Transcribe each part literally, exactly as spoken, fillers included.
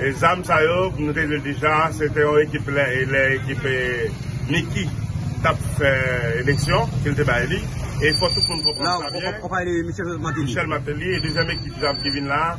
Et Zamsayo, nous disons déjà, c'était une équipe, l'équipe Niki, qui a fait l'élection, qui était baillie. Et il faut tout le monde comprendre ça bien. Non, on parle de Michel Martelly. Michel Martelly, et deuxième équipe qui vient là.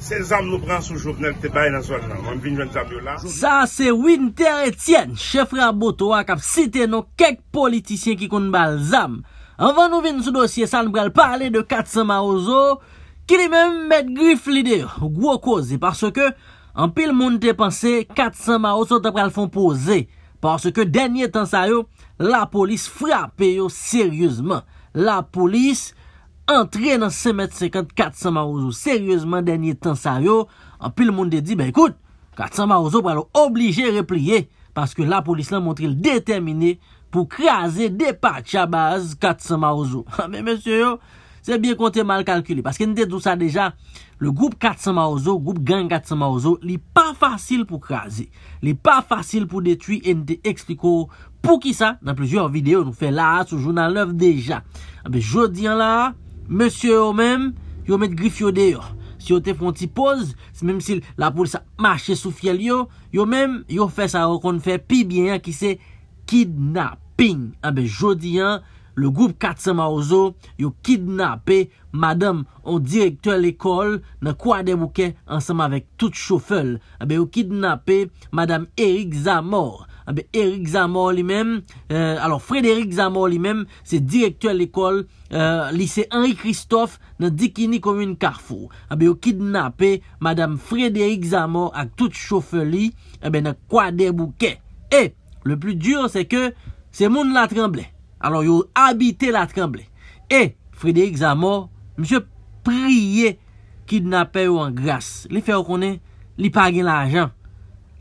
Ces hommes nous prennent sous journal qui baillent dans la zone. On vient de venir là. Ça, c'est Winter Etienne, chef Raboto, qui a cité nos quelques politiciens qui comptent Balzam. Avant nous venir sur le dossier, ça nous parler de quatre cents Maozo. Qui lui même met griffe l'idée, gros cause, parce que, en pile monde te pensé, quatre cents maos sont après le fond posé. Parce que, dernier temps ça yo, la police frappe yo sérieusement. La police entre dans cinq mètres cinquante, quatre cents maos sérieusement, dernier temps ça yo, en pile monde te dit, ben écoute, quatre cents maos sont obligé de replier. Parce que la police l'a montré déterminé pour craser des patchs à base quatre cents maos. Mais monsieur yo, c'est bien compté mal calculé. Parce que nous disons ça déjà, le groupe quatre cents Maozo, le groupe gang quatre cents Maozo, il n'est pas facile pour craser. Il n'est pas facile pour détruire et nous expliquons pour qui ça. Dans plusieurs vidéos, nous faisons là, sur Journal neuf déjà. Mais je dis là, monsieur eux même, ils mettent griffe dehors. Si vous font une petite pause, même si la police marche sous fiel, ils même, ils fait ça, qu'on fait plus bien, qui c'est kidnapping. Mais je dis le groupe quatre cents Maozo, ils ont kidnappé madame, on directeur l'école, dans quoi des bouquets, ensemble avec tout chauffeur. Ils ont kidnappé madame Eric Zamor. Eric Zamor lui-même, euh, alors Frédéric Zamor lui-même, c'est directeur l'école, euh, lycée Henri Christophe, dans Dikini commune Carrefour. Ils ont kidnappé madame Frédéric Zamor avec tout chauffeur lui, dans quoi des bouquets. Et le plus dur, c'est que ces monde la tremblait. Alors, ils ont habité la tremblée. Et Frédéric Zamor, monsieur, priait kidnapper en grâce. Il fait reconnaître, il n'a pas l'argent.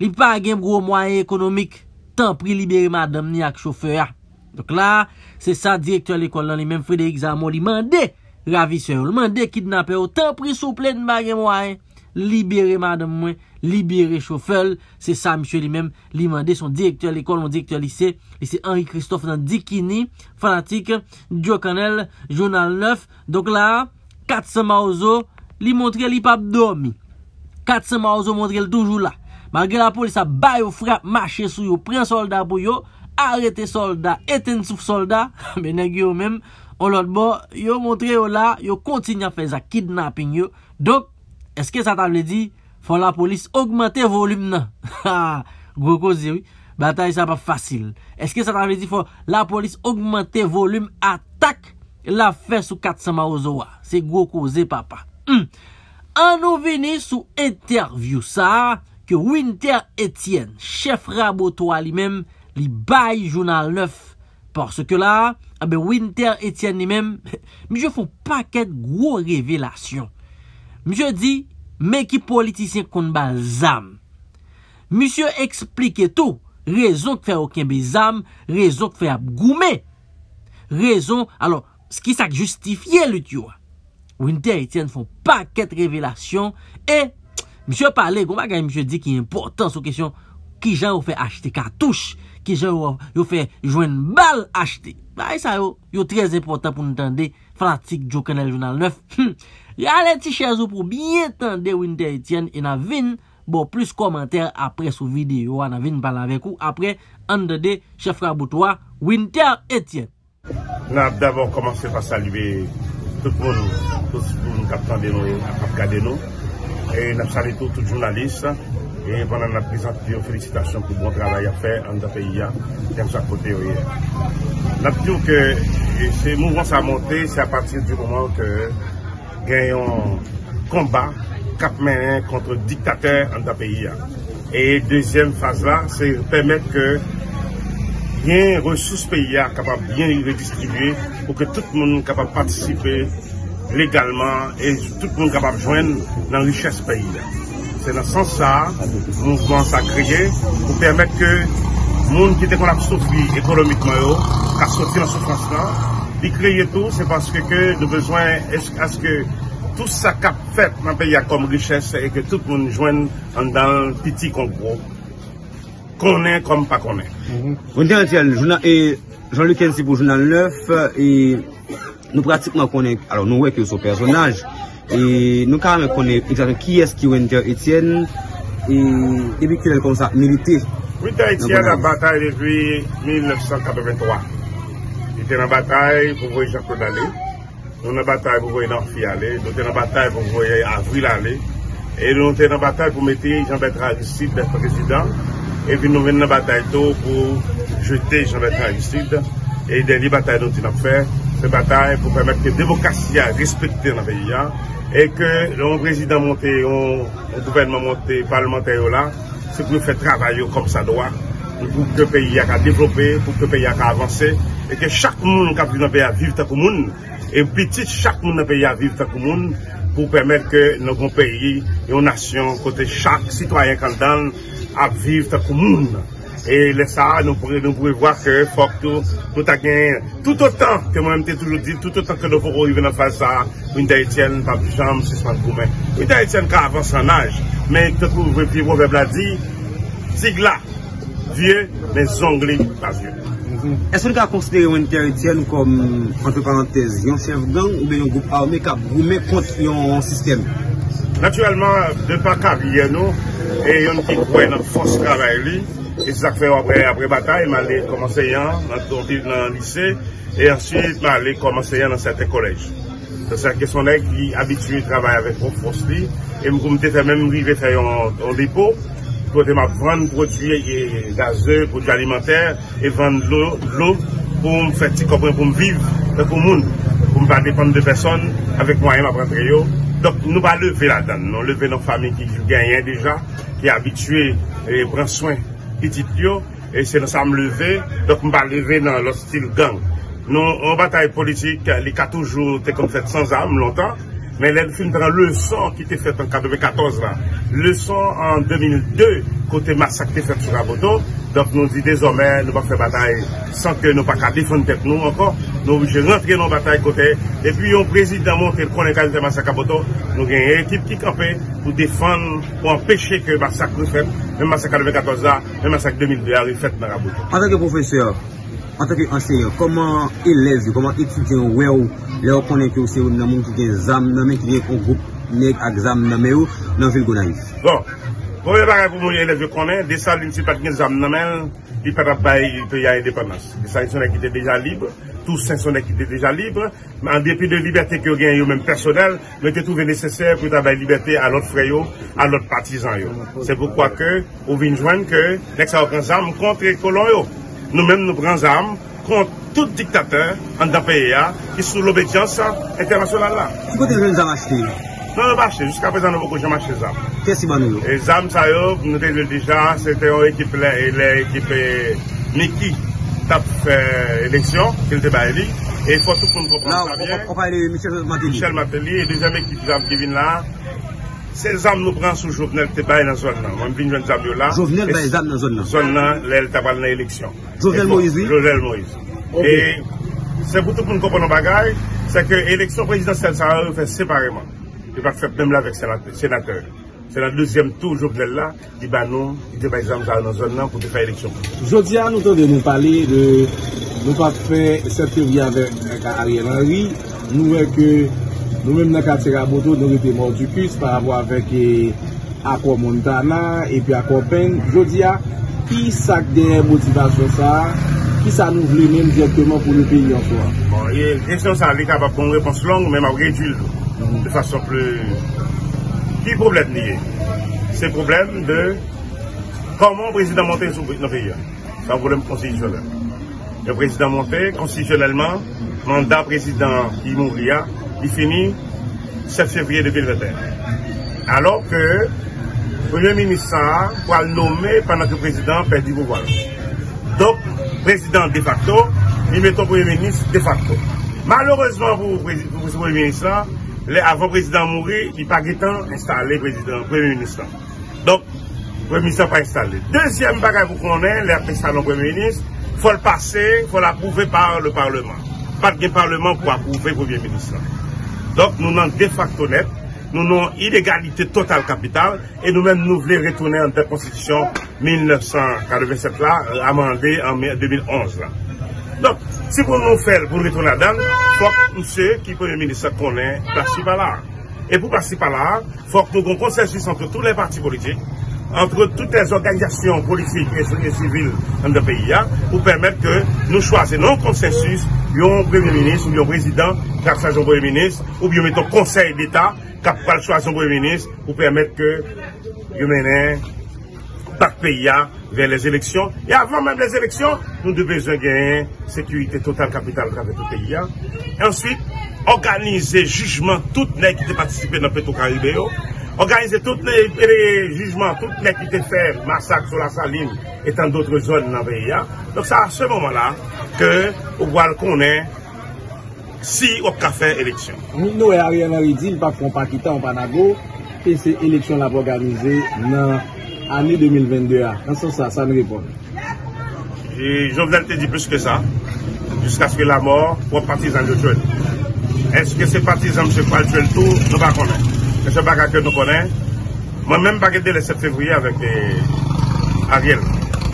Il n'a pas de gros moyens économiques. Tant pis, libérer madame ni avec chauffeur. Donc là, c'est ça, directeur de l'école, lui-même, Frédéric Zamor, il mandait ravisseur, il mandait kidnapper, tant pis, s'il vous plaît, il n'a pas de moyens. Libérer madame, libérer chauffeur, c'est ça monsieur lui-même, lui mandé son directeur l'école, mon directeur lycée, lycée Henri Christophe dans Dikini, fanatique, Diocanel, Journal neuf. Donc là, quatre cents Maozo, lui montré lui pas dormi. quatre cents Maozo montré le toujours là. Malgré la police a baille au frappe, marcher sur yo, prend soldat pour yo, arrêter soldat, éteindre sous soldat, mais nèg yo même, on l'autre bord, yo montré yo là, yo continue à faire ça kidnapping yo. Donc est-ce que ça t'a dit, faut la police augmenter volume nan? Ha, gros cause, oui. Bataille, ça pas facile. Est-ce que ça t'a dit, faut la police augmenter volume, attaque, la fait sous quatre cents Maozo? C'est gros cause, papa. Hmm. En nous venir sous interview, ça, que Winter Etienne, chef Rabotois lui-même, li baille Journal neuf. Parce que là, eh ben, Winter Etienne lui-même, monsieur font paquet de gros révélations. Monsieur dit, mais qui politicien kon bal zam. Monsieur explique tout. Raison que fait aucun bezam, raison que fait abgoumé. Raison, alors, ce qui ça justifie le tuer. Winter Etienne font paquet de révélations. Et, monsieur parle, monsieur dit qui est important sur question, qui j'en ou fait acheter cartouche, qui j'en ou fait jouer une balle acheter. Bah, ça yo, très important pour nous entendre, fanatique du canal Journal neuf. Il y a les petits chaises pour bien tendre Winter Etienne et Navin. Bon, plus commentaires après sous vidéo. Navin parle avec vous. Après, en de chef Raboutois, Winter Etienne. Nous avons d'abord commencé par saluer tout le monde, tout le monde qui a attendu nous, et nous avons salué tous les journalistes. Et pendant la présentation, félicitations pour le bon travail à faire en pays. Nous avons dit que ce mouvement s'est monté, c'est à partir du moment que un combat cap main contre dictateur en pays. Et deuxième phase là, c'est permettre que bien ressources pays capable bien redistribuer pour que tout le monde capable participer légalement et tout le monde capable joindre dans la richesse pays. C'est dans ce sens ça, mouvement ça créé pour permettre que monde qui était qu'on a souffert économiquement, qui a sorti en souffrance là. Ils créent tout, c'est parce que, que nous besoin à ce que tout ça qu'a fait dans le pays comme richesse et que tout le monde joigne dans le petit Congo, qu'on est comme pas qu'on est. On dit que Jean-Luc Enzi pour Journal neuf, et nous pratiquement connaissons, alors nous voyons que ce personnage Et nous quand même connaissons exactement qui est-ce qui Wendell Etienne et depuis qu'il est comme ça milité. Wendell Etienne a bataille depuis mille neuf cent quatre-vingt-trois. Il était en bataille pour voir Jean-Claude aller, nous en bataille pour voir Norfi aller, nous était en bataille pour voir Avril aller, et nous était en bataille pour mettre Jean-Bertrand Aristide président, et puis nous venons en bataille tôt pour jeter Jean-Bertrand Aristide. Et dernière bataille dont il a fait, c'est bataille pour permettre que la démocratie soit respectée dans le pays. Et que le président monté, le gouvernement monté, le parlementaire là, c'est pour faire travailler comme ça doit, pour que le pays a développé, pour que le pays a avancé, et que chaque monde qui a dans le pays vive tant que le monde, et petit chaque monde dans le pays vive tant que le monde, pour permettre que notre pays et nos nations, côté chaque citoyen qui est dans, vive tant que le monde. Et là, ça, nous pouvons voir que faut que tout, tout, a gagné, tout autant que moi-même t'ai toujours dit, tout autant que nous pouvons arriver dans face à une Haïtienne, pas plus jamais, c'est pas pour moi. Une Haïtienne qui avance en âge, mais que vous pouvez dire, vous avez dit, tigla, vieux, mais zonglé, pas vieux. Est-ce que vous considérez une Haïtienne comme, entre parenthèses, un chef gang ou bien un groupe armé qui a brûlé contre un système? Naturellement, de par carrière, nous, et on qui croit dans la force de travail, et c'est ça que fait après, après bataille, je m'allais comme enseignant dans le lycée et ensuite je m'allais comme enseignant dans certains collèges. C'est ça que son nègre qui habitué à travailler avec mon force et je me suis même arrivé à faire un dépôt pour vendre produits gazeux, produits alimentaires et vendre l'eau pour me faire pour me vivre dans le monde, pour ne pas dépendre de personne avec moi-même à prendre. Donc nous pas lever là-dedans, nous lever nos familles qui gagnent déjà, qui est habitué et prend soin. Et c'est ça me lever, donc me lever dans le style gang. Nous, en bataille politique, les quatre toujours été comme fait sans armes longtemps, mais le film prend le son qui était fait en mille neuf cent quatre-vingt-quatorze là, le son en deux mille deux côté massacre fait sur Raboto. Donc nous dit désormais nous pas faire bataille sans que nous pas qu'à défendre tête nous encore, nous obligés rentrer dans bataille côté. Et puis un président montre qu'on est capable de massacre Raboto, nous avons une équipe qui campait pour défendre, pour empêcher que le massacre fait, même massacre mille neuf cent quatre-vingt-quatorze là, même massacre deux mille deux a fait dans Raboto. En tant que professeur, en tant qu'enseignant, comment élèves, comment étudiants, leur connaît que c'est un monde qui a des âmes, qui a un groupe, qui a des âmes, dans la ville de Gonaïve. Bon, pour les élèves, je connais, des salles municipales qui ont des âmes, qui peuvent avoir l'indépendance. Les salles qui étaient déjà libres, tous les salles qui étaient déjà libres, mais en dépit de la liberté que vous avez, même personnelle, vous avez trouvé nécessaire pour avoir la liberté à l'autre frère, à l'autre partisan. C'est pourquoi que vous venez joindre que les âmes contre les colons. Nous-mêmes, nous prenons armes contre tout dictateur en d'un pays qui est sous l'obédience internationale. Tu peux te les acheter? Non, nous pas acheté. Jusqu'à présent, nous n'avons jamais acheté des armes. Qu'est-ce que nous? Les armes, ça y nous avons déjà, c'était une équipe, l'équipe Niki, qui a fait l'élection, qui était bailli. Et il faut tout pour nous comprendre ça bien. On parle de Michel Matéli. Michel Matéli et deuxième équipe qui vient là. Ces armes nous prennent sous Jovenel Tebaï dans la zone. Moi, je viens de Zabio là. Jovenel Tebaï dans la zone. Dans la zone, elle t'a parlé dans l'élection. Jovenel Moïse, oui. Jovenel Moïse. Et c'est pour tout le monde comprendre le bagage, c'est que l'élection présidentielle, ça va faire séparément. Il va faire même là avec le sénateur. C'est la deuxième tour, Jovenel là, il dit bah non, il dit bah les armes dans la zone pour faire l'élection. Jodi à nous de nous parler de nous pas faire cette février avec Ariel Henry. Nous, que. Nous-mêmes, dans le quartier Raboto, nous étions morts du cul par rapport avec Accord Montana et puis Accord Penn. Je dis, qui ça des motivations ça? Qui ça nous voulait même directement pour le pays en soi? Bon, et la question, ça, elle est capable de prendre une réponse longue, même à réduire de façon plus. Qui problème lié? C'est le problème de comment le président monte sur le pays. C'est un problème constitutionnel. Le président monte constitutionnellement, mandat président qui mouria. Il finit sept février deux mille vingt et un. Alors que le Premier ministre va le nommer pendant que le président perd du pouvoir. Donc, le président de facto, il met le Premier ministre de facto. Malheureusement pour le Premier ministre, avant le président mourir, il n'a pas eu le temps d'installer le Premier ministre. Donc, le Premier ministre n'a pas installé. Deuxième bagage que vous connaissez, l'installation du Premier ministre, il faut le passer, il faut l'approuver par le Parlement. Pas de Parlement pour approuver le Premier ministre. Donc nous sommes de facto net, nous avons une illégalité totale capitale et nous-mêmes nous voulons retourner en constitution mille neuf cent quatre-vingt-sept là, amendée en deux mille onze là. Donc, si pour nous faire, pour retourner là-dedans, il faut que monsieur qui Premier ministre connaît la Chibala. Et pour passer par là, il faut que nous ayons un consensus entre tous les partis politiques, entre toutes les organisations politiques et civiles dans le pays, pour permettre que nous choisissions un consensus, un Premier ministre, ou un président, qui a choisi un Premier ministre, ou bien un Conseil d'État, qui a choisi un Premier ministre, pour permettre que nous menions par pays vers les élections. Et avant même les élections, nous devons besoin de gagner sécurité totale capitale avec le pays. Et ensuite, organiser jugement toutes les qui ont participé dans Petro-Caribé, organiser tous les jugements, toutes les qui ont fait massacre sur la Saline et dans d'autres zones dans le pays. Donc c'est à ce moment-là que vous connaissez si on a fait élection. Nous, Ariel Henry dit, pas qu'on pas quitter en Panago, et c'est élection là pour organiser dans année deux mille vingt-deux. En ce sens, ça me répond. Jovenel te dit plus que ça, jusqu'à ce que la mort soit partisan de tuer. Est-ce que ces partisans ne pas tuer le tout? Nous ne connaissons pas. Mais ce bagage que nous connaissons, moi-même, je ne le sept février avec Ariel.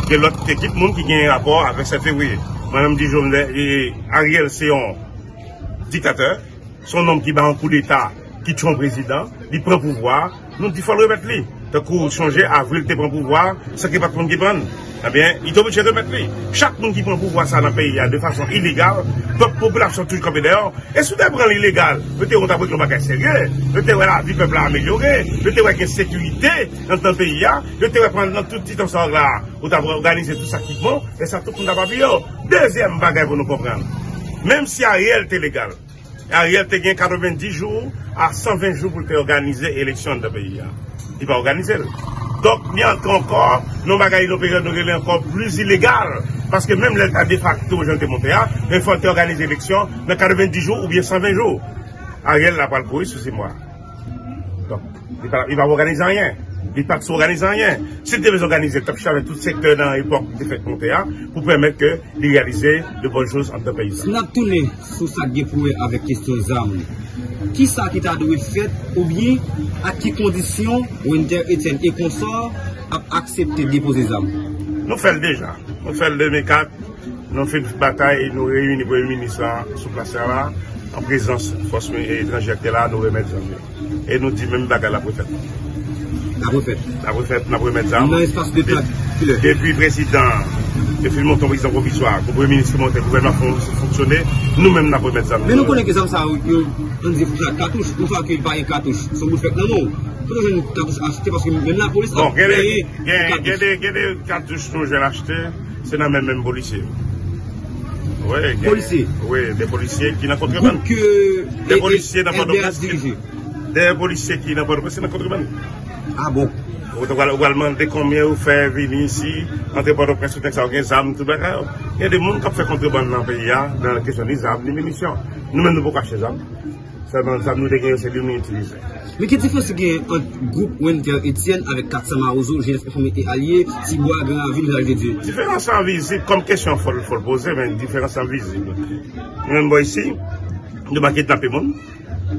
Il y a l'autre équipe qui a un rapport avec sept février. Moi-même, je dis Ariel, c'est un dictateur, son homme qui bat un coup d'État, qui tue un président, il prend pouvoir. Nous, il faut le remettre lui. D'un coup, changer, avril, tu prends pouvoir, ce qui n'est pas le monde qui prend. Eh bien, il est obligé de remettre lui. Chaque monde qui prend pouvoir ça dans le pays de façon illégale, d'autres populations toujours comme dehors. Et si tu prends l'illégal, peut-être qu'on t'a pris le bagage sérieux, peut-être que la vie du peuple a amélioré, peut-être qu'il y a sécurité dans ton pays, peut-être qu'on prend tout petit ensemble là, on t'a organisé tout ça qui monte, et ça tout le monde n'a pas vu. Deuxième bagage pour nous comprendre. Même si Ariel est légal, Ariel te gagne quatre-vingt-dix jours à cent vingt jours pour te organiser l'élection de pays. Il va organiser. Donc, il y a encore, nos bagailles d'opéra nous sont encore plus illégales. Parce que même l'état de facto, je te montre, il faut organiser l'élection dans quatre-vingt-dix jours ou bien cent vingt jours. Ariel n'a pas le bruit sur ces mois. Donc, il va organiser rien. Il ne va pas s'organiser rien. Si tu veux organiser, tu as avec tout secteur dans l'époque de fête monté pour permettre que de réaliser de bonnes choses entre le pays. Nous avons tourné sur ça qui est avec question armes. Qui ça qui t'a dû faire ou bien à quelles conditions Winter Etienne et consort a accepté de déposer les armes? Nous faisons déjà. Nous faisons deux mille quatre. Nous faisons une bataille et nous réunissons le Premier ministre sur place là, en présence de forces étrangères là, nous remettons les armes. Et nous disons même bagarre la préfète. La refaite. La refaite, la remettre ça. Dans l'espace de temps. Depuis le président, depuis le montant président provisoire, le premier ministre monté, le gouvernement fonctionné, nous-mêmes, nous remettre ça. Mais nous connaissons que ça, ça, on dit que la cartouche, une fois qu'il n'y a pas de cartouche, ça vous fait que non, non. Comment je vais une cartouche acheter parce que même la police a payé. Il y a des cartouches que je vais acheter, c'est dans même policier. Oui, policiers. Oui, des policiers qui n'ont pas de contrebande. Des policiers n'ont pas de contrebande. Des policiers qui n'ont pas de contrebande. Ah bon? Vous avez demandé combien vous faites venir ici, entre par le presse, vous avez des armes, tout le monde. Il y a des gens qui ont fait contrebande dans le pays, dans la question des armes, des munitions. Nous-mêmes, nous ne pouvons pas acheter des armes. Seulement, les armes, nous dégainons, c'est nous utilisons. Mais quelle différence il y a entre le groupe Winter Etienne avec quatre cents Marozo, G F Conformité Alliée, Tibois, Grandville, Village de Dieu? Différence en visible, comme question, il faut le poser, mais différence en visible. Nous-mêmes, ici, nous ne kidnappons pas les gens.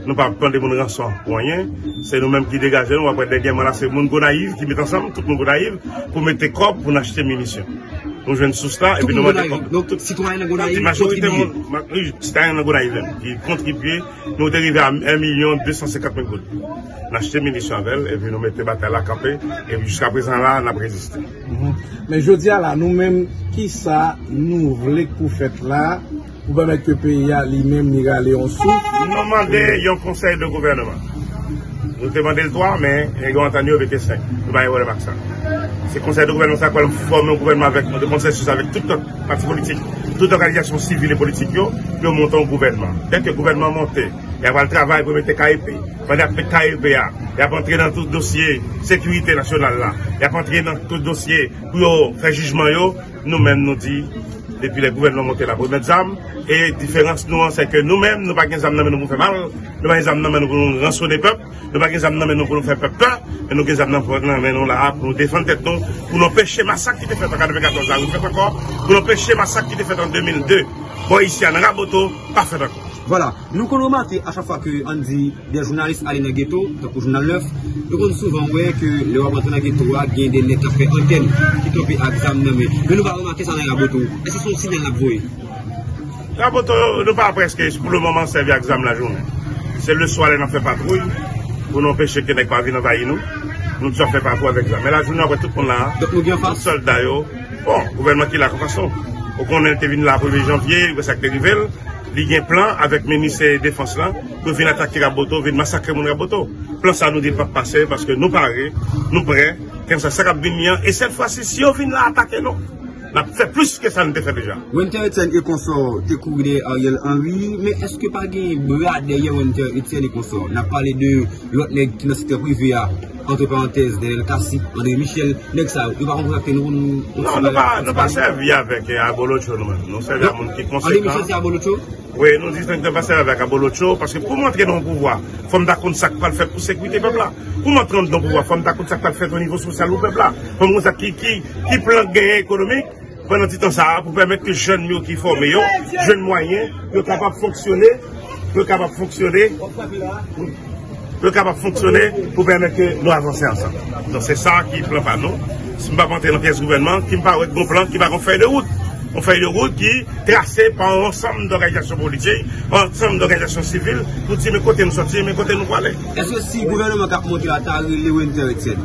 Nous ne prenons des gens rançon pour rien. C'est nous-mêmes qui dégageons. Nous après des gains, c'est les gens naïfs qui mettent ensemble, tout le monde naïf, pour mettre des corps pour acheter des munitions. Nous jouons sous cela et puis nous mettons des corps. Donc, citoyens naïfs, citoyens naïfs qui contribuent, nous dérivons à un million deux cent cinquante mille gouttes. Nous achetons des munitions avec elles et puis nous mettons des batailles à camper. Et jusqu'à présent, là, nous avons résisté. Mais je dis à la nous-mêmes, qui ça nous voulons pour faire là? Vous pouvez mettre le pays à lui-même, il va aller en dessous. Nous demandons un conseil de gouvernement. Nous demandons le droit, mais les grands entendus ont été cinq. Nous ne pouvons pas avoir ça. C'est le conseil de gouvernement, ça va former un gouvernement avec un consensus avec toute parti politique, toute organisation civile et politique, nous montons le gouvernement. Dès que le gouvernement monte, il y a le travail pour mettre K I P, il y a K I P A, il y a entrer dans tout le dossier sécurité nationale là, il y a entrer dans tout le dossier pour faire jugement, nous-mêmes nous disons. Depuis le gouvernement monté la pour mettre armes. Et la différence, nous, c'est que nous-mêmes, nous ne pouvons pas faire mal, nous ne pouvons pas faire mal, nous rançonner le peuple, nous ne pouvons pas faire mal, nous faire peur, mais nous ne pouvons pas faire mal pour nous défendre tête, pour nous empêcher le massacre qui était fait en mille neuf cent quatre-vingt-quatorze, pour nous empêcher le massacre qui était fait en deux mille deux. Bon, ici, en Raboto, pas fait encore. Voilà, nous remarquons à chaque fois qu'on dit des journalistes allaient dans le ghetto, donc au journal neuf, nous avons souvent vu que les Raboto dans le ghetto a des lettres fait antenne qui tombent à examen. Mais nous allons remarquer ça dans Raboto. Est-ce que c'est aussi dans Raboto? Raboto, nous pas presque pour le moment servi à examen la journée. C'est le soir, on fait patrouille, pour nous empêcher que les gens ne viennent pas nous. Nous ne sommes pas parfois avec ça. Mais la journée, après tout le monde là, tous les soldats, bon, le gouvernement qui l'a comme façon. On était venu là le premier janvier, le sac de Rivel, il y a un plan avec le ministre de la Défense là, pour venir attaquer Raboto, venir massacrer mon Raboto. Le plan ça nous dit pas passer parce que nous parés, nous prêts, comme ça, ça va venir. Et cette fois-ci, si on vient là attaquer, non. C'est plus que ça nous fait déjà. Winter Etienne et consort, tu couvres Ariel Henry, mais est-ce que pas de bras derrière Winter Etienne et consort? On a parlé de l'autre qui dans le secteur privé, entre parenthèses, de Kassi, André Michel, Nexa, il va contacter nous. Non, on n'a pas servi avec Abolocho, nous. Nous servons à monde qui considère. André Michel, c'est Abolocho? Oui, nous disons que nous devons servir avec Abolocho, parce que pour montrer nos pouvoirs, il faut d'accord ça qu'on fait pour sécurité peuple là. Pour montrer nos pouvoirs, il faut d'accord ça qu'on fait au niveau social au peuple là. Pour montrer qui qui plan gain économique. Pendant tout temps ça, pour permettre que les jeunes qui sont formés, les jeunes moyens, soient capables de fonctionner, soient capables de fonctionner, soient capables de fonctionner pour permettre que nous avancions ensemble. Donc c'est ça qui est le plan par nous. Si je ne vais pas rentrer dans la pièce du gouvernement, qui me parle de bon plan, qui va faire une feuille de route. Une feuille de route qui est tracée par un ensemble d'organisations politiques, un ensemble d'organisations civiles, pour dire, mais côté nous sortir, mais côté nous aller. Est-ce que si le gouvernement a monté la table, les Winter Etienne,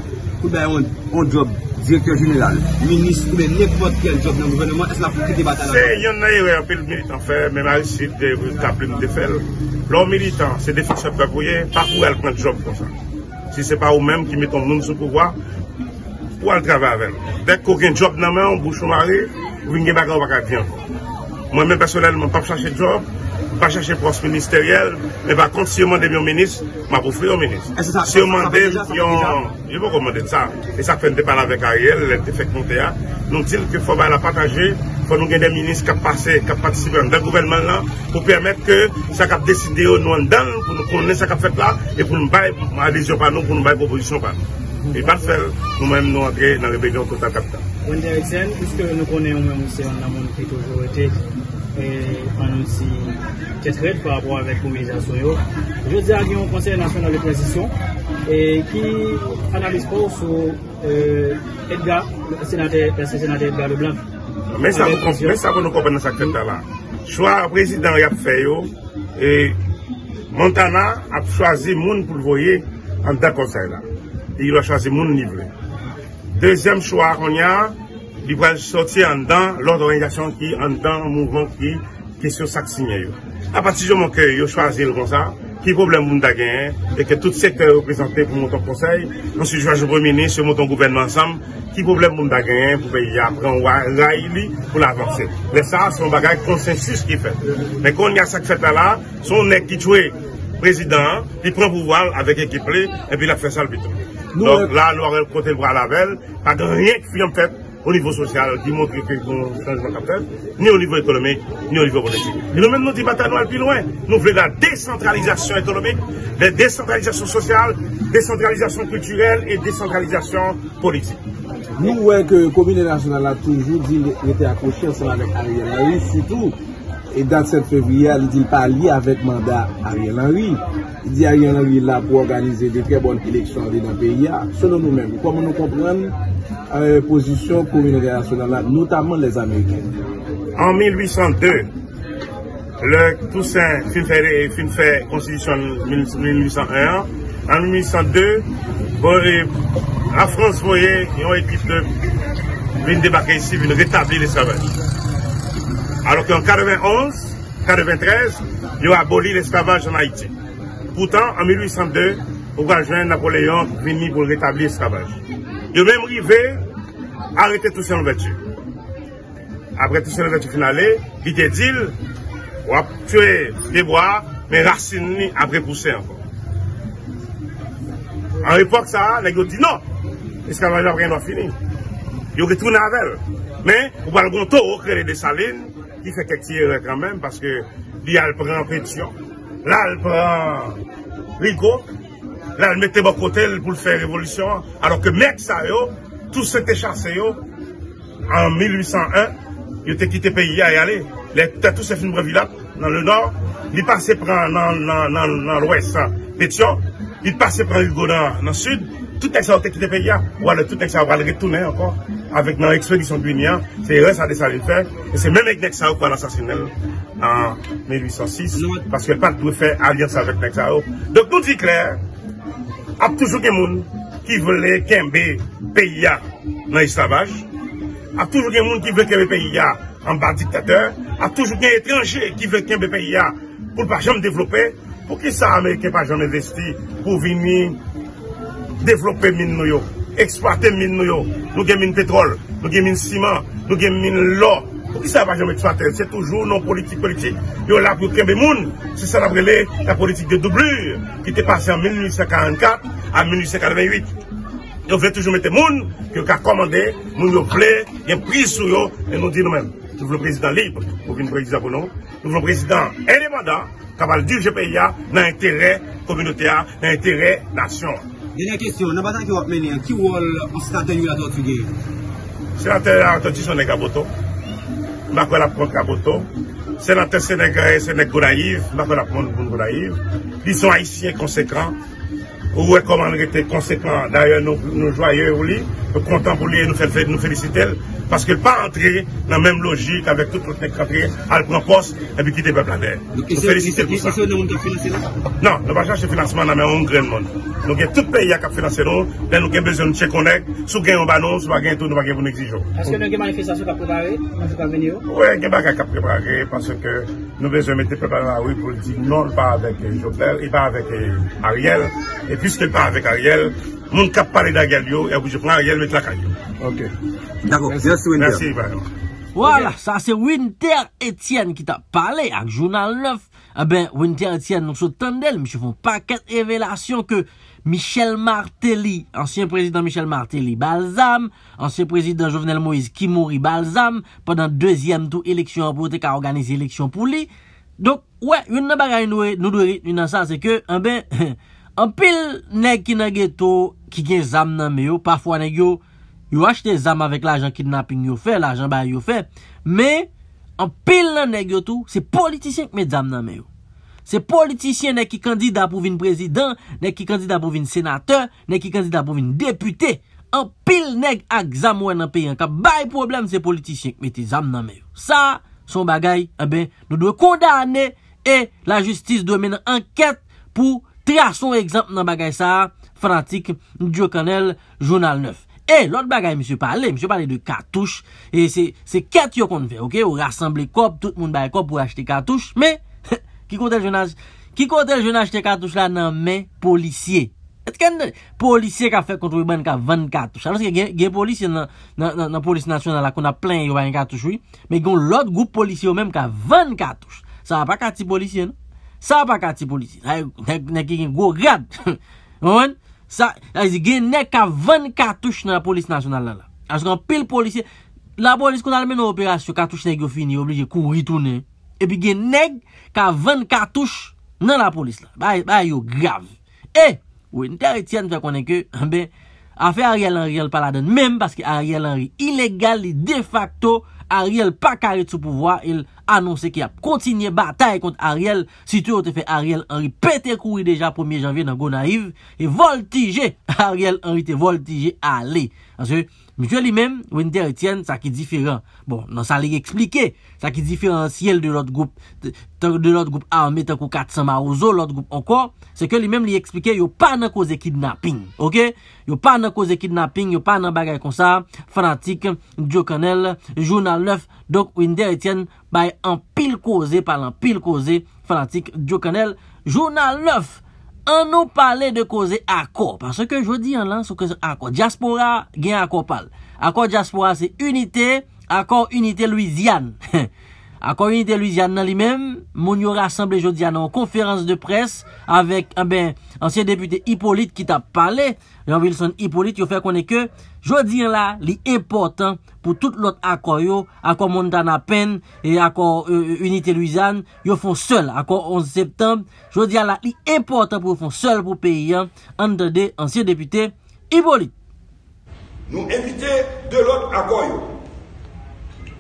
on job directeur général, ministre, mais n'importe quel job dans le gouvernement, est-ce que la politique débat à la fin? Il y en a eu un peu de militants, même à ici, tu as plus de défaire. Leurs militants, c'est défenseurs de la pas où elle prend le job comme ça. Si ce n'est pas eux-mêmes qui mettent le monde sous pouvoir, pour elle travaille avec elle. Dès qu'on a un job dans la main, on bouche au mari, on ne va pas venir. Moi-même, personnellement, je ne vais pas chercher de job, je ne vais pas chercher de poste ministériel, mais par contre, si on demande un ministre, je vais offrir un ministre. Si on demande, je vais commander ça. Et ça fait un débat avec Ariel, elle fait monter. Nous disons qu'il faut la partager, il faut nous gagner des ministres qui passent, qui participent dans le gouvernement là, pour permettre que ça qui décider nous en dedans, pour nous connaître ce qu'on fait là, et pour nous faire une adhésion par nous, pour nous faire une proposition par nous. Et pas faire nous-mêmes nous entrer dans la rébellion totale capitale. Bonne direction, puisque nous connaissons même aussi un monde qui a toujours été. Et on aussi qui traite par rapport avec la mobilisation. Je dis à un Conseil national de précision et qui analyse pas sur euh, Edgar, le sénateur, le sénateur Edgar Leblanc. Mais ça, mais ça vous nous comprendre dans cette là. Choix président y a fait et Montana a choisi Moun pour le voyer en d'un conseil là. Il a choisi Moun Nivelé. Deuxième choix qu'on y a. Il va sortir en dedans l'ordre d'organisation qui en dedans mouvement qui question ça signé. À partir du moment que yo choisi le ça, qui problème monde a gagné et que tout secteur représenté pour monter conseil, ensuite je premier ministre, monter gouvernement ensemble, qui problème monde a gagné pour pays apprendre rail pour l'avancer. Mais ça c'est un bagage consensus qui fait. Mais quand il y a ça qui fait là, son nèg qui joué président, il prend pouvoir avec équipe et puis il a fait ça le bitou. Donc là nous on côté bras la velle, pas de rien qui fait en fait. Au niveau social, qui montre qu'il y a un changement capital, ni au niveau économique, ni au niveau politique. Et nous-mêmes, nous disons que nous allons plus loin. Nous voulons la décentralisation économique, la décentralisation sociale, décentralisation culturelle et décentralisation politique. Nous voyons que la communauté nationale a toujours dit qu'il était accroché ensemble avec Ariel Henry, surtout. Et dans sept février, il dit pas lié avec le mandat Ariel Henry. Il dit Ariel Henry là pour organiser de très bonnes élections dans le pays. Selon nous-mêmes, comment nous comprenons la euh, position communauté nationale, notamment les Américains? En mille huit cent deux, le Toussaint fin fait la constitution mille huit cent un. En mille huit cent deux, la France voyait une équipe de venir débarquer ici, venir rétablir les l'esclavage. Alors qu'en quatre-vingt-onze, quatre-vingt-treize, ils ont aboli l'esclavage en Haïti. Pourtant, en mille huit cent deux, on va joindre Napoléon pour venir pour rétablir l'esclavage. Ils ont même arrivé à arrêter Toussaint Louverture. Après Toussaint Louverture finale, ils te dit, on a tué des bois, mais Racine a repoussé encore. En époque, ça, ils ont dit non, l'esclavage n'a rien fini. Ils ont retourné avec eux. Mais, on va le bon taux, créer des salines. Il fait quelques tirs quand même parce que là, elle prend pétition, là, elle prend Rico, là, elle mettait bon côté pour le faire révolution. Alors que mec, ça, tous ceux qui étaient chassés, en mille huit cent un, ils étaient quittés le pays à y aller. Tous ces films brevis là, dans le nord, ils passaient prendre dans l'ouest, pétition, ils passaient prendre Hugo dans le sud. Tout est ça, on a quitté le pays. Voilà, tout est ça, on va le retourner encore. Avec notre expédition de l'Union, c'est le reste à des salines faire. Et c'est même avec Nexao qu'on a assassiné en mille huit cent six. Parce que pas de faire alliance avec Nexao. Donc, nous dit clair, a toujours des gens qui veulent qu'un pays dans l'esclavage, a toujours des gens qui veulent qu'un pays en bas dictateur, a toujours des étrangers qui veulent qu'un pays pour ne pas jamais développer, pour que ça américain ne pas jamais investir pour venir développer mine nous, exploiter mine nous, nous avons mine pétrole, nous avons mine ciment, nous avons mine l'or. Pour qui ça va jamais exploiter? C'est toujours non politique politique. Yo là pour Kembe Moun, c'est ça la politique de doublure qui était passée en mille huit cent quarante-quatre à mille huit cent quatre-vingt-huit. Yo veut toujours mettre Moun, que qu'a commandé, Moun yo plaît, y a pris sur yo, et nous dit nous-mêmes. Nous voulons président libre, pour une président pour nous. Nous voulons président indépendant, capable de diriger pays dans l'intérêt communautaire, dans l'intérêt nation. Dernière question, dans bataille qui va mener, qui rôle en sénateur de la Tortugé? Sénateur de la Tortugé, c'est Kaboto. Mako la prendre Kaboto, sénateur sénégalais, sénégalais Gonaïve, Mako la prendre Gonaïve. Ils sont haïtiens conséquents. Ou est comment ils étaient conséquents. D'ailleurs, nous, nous joyeux pour lui, nous contents pour lui et nous, nous félicitons. Parce qu'il n'est pas entré dans la même logique avec tout le entré à le prendre poste et puis quitter le peuple à l'air. Nous félicitons pour ça. Non, nous ne pas chercher financement dans le même grand monde. Nous avons tout le pays qui a financé nous, nous avons besoin de check-connect, si nous avons un banon, si nous avons un tout, nous avons exiger. Est-ce que nous avons une manifestation qui a préparé? Oui, il y a des choses qui a préparé parce que nous avons besoin de mettre le peuple à la rue pour dire non, pas avec Jovenel, il pas avec Ariel. Et puisque pas avec Ariel, mon cap parler d'Ariel, je prends Ariel mettre la caille. Ok. D'accord. Merci Winter. Merci pardon. Voilà, okay. Ça c'est Winter Etienne qui t'a parlé avec Journal neuf. Eh ben Winter Etienne nous soutient d'elle, monsieur font paquet révélation que Michel Martelly, ancien président Michel Martelly Balsam, ancien président Jovenel Moïse qui mourit Balsam pendant deuxième tour élection pour te organiser élection pour lui. Donc ouais, une bagaille nous nous doit retenir ça c'est que eh ben en pile nèg qui nan ghetto qui gen zam nan me yo, parfois nèg yo yo achete zam avec l'argent kidnapping yo fait, l'argent ba yo fait, mais en pile nan nèg yo tout, c'est politicien qui met zam nan me yo. C'est politicien nèg qui candidat pour vinn président, nèg qui candidat pour vinn sénateur, nèg qui candidat pour vinn député. En pile nèg ak zam wè nan pays, k'ap bay problème c'est politicien qui met zam nan me yo. Ça, son bagay, eh ben nous doit condamner et la justice doit mener enquête pour traçons exemple dans bagay ça, fanatique, Dieu Canel, Journal neuf. Et l'autre bagay, monsieur parle, monsieur parle de cartouches, et c'est, c'est quatre yo qu'on fait, ok? Ou rassembler cop, tout le monde baye cop pour acheter cartouches, mais, qui compte le jeune âge? Qui compte le jeune acheter cartouches là, non, mais, policier. Est-ce qu'un policier qui a fait contrebande qui a vingt cartouches? Alors, il y a un policier dans, dans, dans, dans police nationale là, qu'on a plein, il y a un cartouche, oui. Mais il y a l'autre groupe policier même qui a vingt cartouches. Ça va pas qu'à petit policier, non? Ça pas qu'à ti policier. Nèg ki gen gros grade. Bon, ça gen nèg ka vingt cartouches dans la police nationale là. Parce qu'en pile policier, la police qu'on a mené opération cartouche nèg yo fini obligé courir tourner. Et puis gen nèg ka vingt cartouches dans la police là. Ba ba yo grave. Et Winter Etienne fait connait que ben affaire Ariel Henry pas la donne même parce que Ariel Henry illégal de facto. Ariel pas carré sous pouvoir, il annonce qu'il a continué bataille contre Ariel. Si tu te fait Ariel Henry pété courir déjà premier janvier dans Gonaïve et voltiger Ariel Henry te voltiger aller. Parce que monsieur lui-même Winter Etienne ça qui est différent. Bon, non ça lui expliquer, ça qui différenciel de l'autre groupe de, de l'autre groupe armé tant quatre cents Marozo, l'autre groupe encore, c'est que lui-même lui expliquer yo pas dans cause kidnapping. OK? Yo pas dans cause kidnapping, yo pas dans bagay comme ça, fanatique Joe Canel, Journal neuf. Donc Winter Etienne by en pile causé par en pile causé fanatique Joe Canel Journal neuf en nous parler de causer accord parce que je dis en là sur accord diaspora gain accord parle accord diaspora c'est unité accord unité Louisiane accord unité Louisiane dans lui-même mon yo rassemblé jodi en conférence de presse avec eh ben ancien député Hippolyte qui t'a parlé Jean Wilson Hippolyte yo fait connait que jodi en là li important pour tout l'autre accord yo accord Montana Pen et accord euh, unité Louisiane yo font seul accord onze septembre jodi en là li important pour font seul pour pays entendez ancien député Hippolyte nous inviter de l'autre accord yo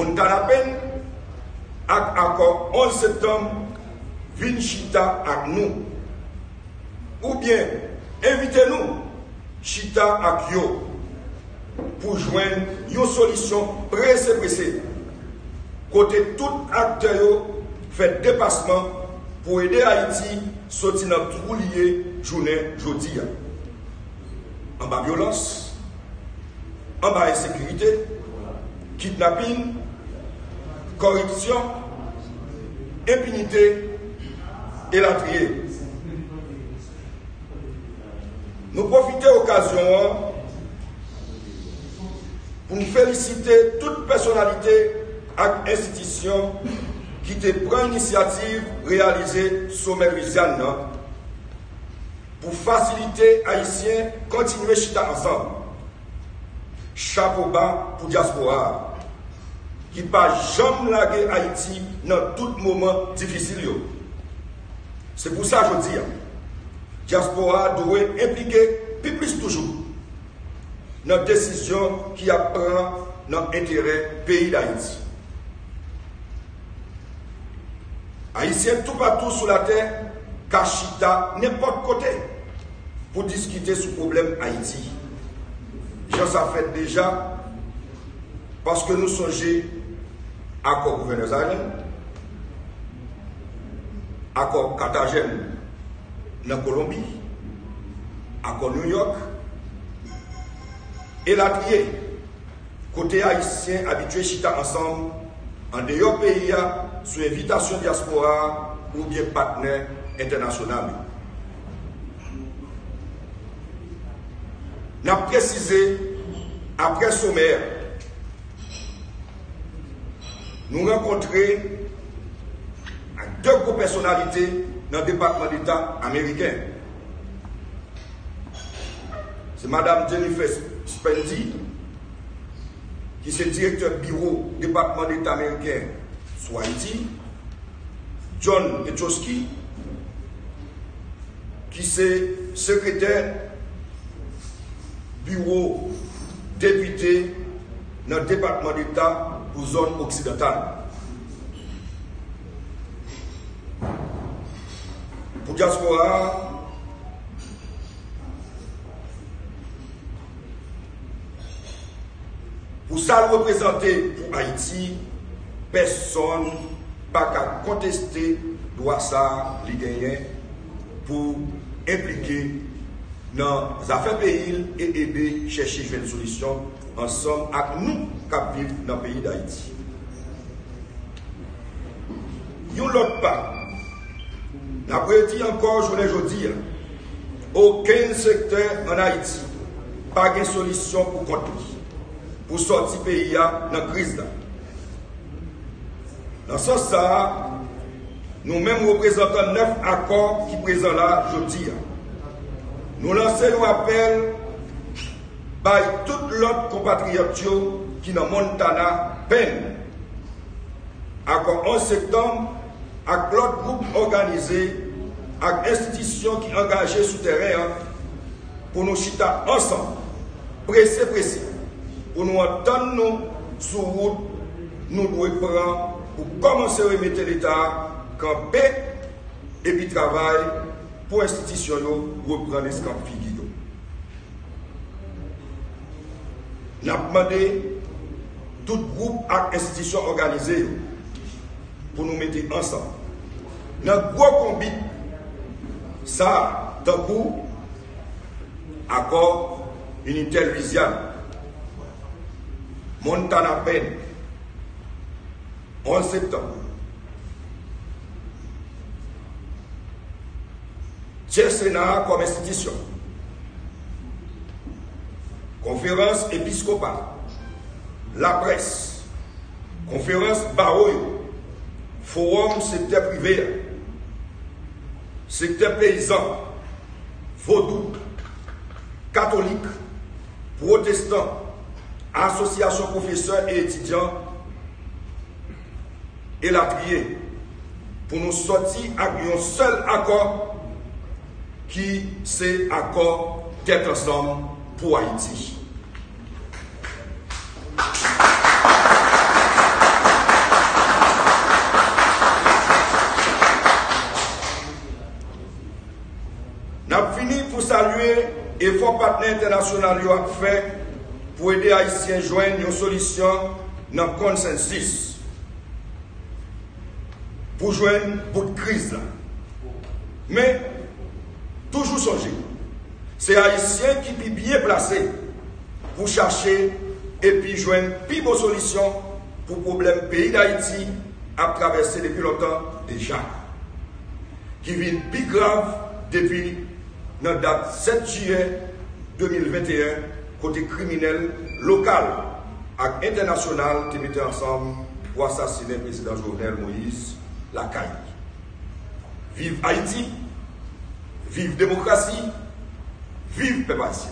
Montana Pen ak accord onze septembre vin chita ak nous ou bien invitez-nous chita ak yo pour joindre une solution pressée pressée côté tout acteur fait dépassement pour aider Haïti sortir dans trou lié journée jodia. en bas violence, en bas insécurité, kidnapping, corruption, impunité et la trier. Nous profitons de l'occasion pour nous féliciter toute personnalité et institution qui te prend l'initiative de réaliser Sommet Louisiane pour faciliter les Haïtiens à continuer chita ensemble. Chapeau bas pour diaspora qui ne pas jamais laguer Haïti dans tout moment difficile. C'est pour ça que je dis, diaspora doit impliquer plus toujours dans la décision qui apprend dans l'intérêt du pays d'Haïti. Haïtiens tout partout sur la terre, Kachita, n'importe côté, pour discuter sur le problème Haïti. J'en s'affaire déjà, parce que nous songeons à l'accord gouverneur Zaren, accord Cartagène dans la Colombie, accord New York, et la trier, côté haïtien habitué chita ensemble, en dehors pays, sous invitation diaspora ou bien partenaire international. Nous avons précisé, après sommaire, nous rencontrons deux gros personnalités dans le département d'État américain. C'est Madame Jennifer Spendi, qui est directeur bureau du département d'État américain sur Haïti, John Etchowski, qui est secrétaire bureau député dans le département d'État pour zone occidentale. Pour diaspora, pour ça représenter pour Haïti, personne pas qu'à contester doit ça les gagner pour impliquer dans les affaires pays et aider chercher une solution ensemble avec nous qui vivons dans le pays d'Haïti. Nous l'autre pas. D'après dit encore, je voulais dire, aucun secteur en Haïti n'a pas de solution pour contenir. Pour sortir du pays dans la crise. Dans ce sens, nous-mêmes représentons neuf accords qui présent là, je dis. Nous lançons un appel par tout l'autre compatriote qui dans Montana peine. Accord onze septembre, avec l'autre groupe organisé, avec institutions qui engagées sous terrain, pour nous chiter ensemble, pressé, pressé. Pour nous entendre nous sur route, nous devons prendre pour commencer à remettre l'État, camper et puis travailler pour l'institution reprendre ce camp figuier. Nous avons demandé tout groupe et institutions organisées pour nous mettre ensemble. Dans le gros combi, ça, d'un coup, accord unitaire Louisiane. Montana peine, onze septembre. J'ai Sénat comme institution. Conférence épiscopale. La presse. Conférence Baroyo. Forum secteur privé. Secteur paysan. Vaudou. Catholique. Protestant. Association professeurs et étudiants et la trier pour nous sortir avec un seul accord qui c'est accord tête ensemble pour Haïti. Nous avons fini pour saluer l'effort partenaire international qui a fait pour aider les Haïtiens à joindre une solution dans le consensus. Pour joindre une crise. Mais, toujours songer, C'est Haïtien qui est bien placé pour chercher et puis joindre une bonne solution pour le problème du pays d'Haïti à traverser depuis longtemps déjà. Qui vient plus grave depuis la date sept juillet deux mille vingt et un, côté criminel local et international qui mettait ensemble pour assassiner le président Jovenel Moïse Lacaille. Vive Haïti, vive démocratie, vive peuple haïtien.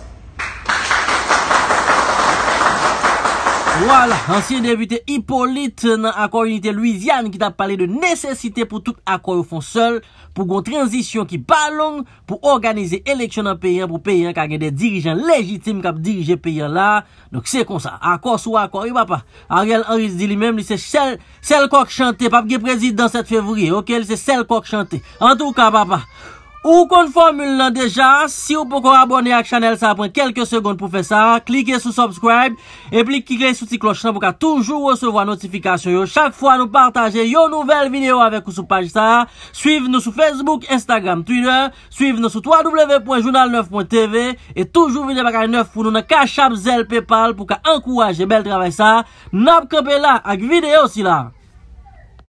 Voilà, ancien député Hippolyte dans l'accord unité Louisiane qui t'a parlé de nécessité pour tout accord au fond seul, pour une transition qui pas longue, pour organiser élection dans le pays, pour payer un qui a des dirigeants légitimes qui dirigent le pays là. Donc c'est comme ça, accord sur accord, il va pas. Ariel Henry dit lui-même, c'est celle, celle qu'on chante, pas de président sept février, ok, c'est celle qu'on chante. En tout cas, papa. Ou qu'on formule là déjà, si vous pouvez abonner à la chaîne, ça prend quelques secondes pour faire ça. Cliquez sur subscribe et puis cliquez sur la petite cloche pour toujours recevoir notification. Chaque fois nous partager une nouvelle vidéo avec vous sur page ça. Suivez-nous sur Facebook, Instagram, Twitter. Suivez-nous sur w w w point journal neuf point t v et toujours vidéo bagay neuf pour nous dans Cash App, Zelle, PayPal pour encourager bel travail ça. N'a pas campé là avec vidéo si là.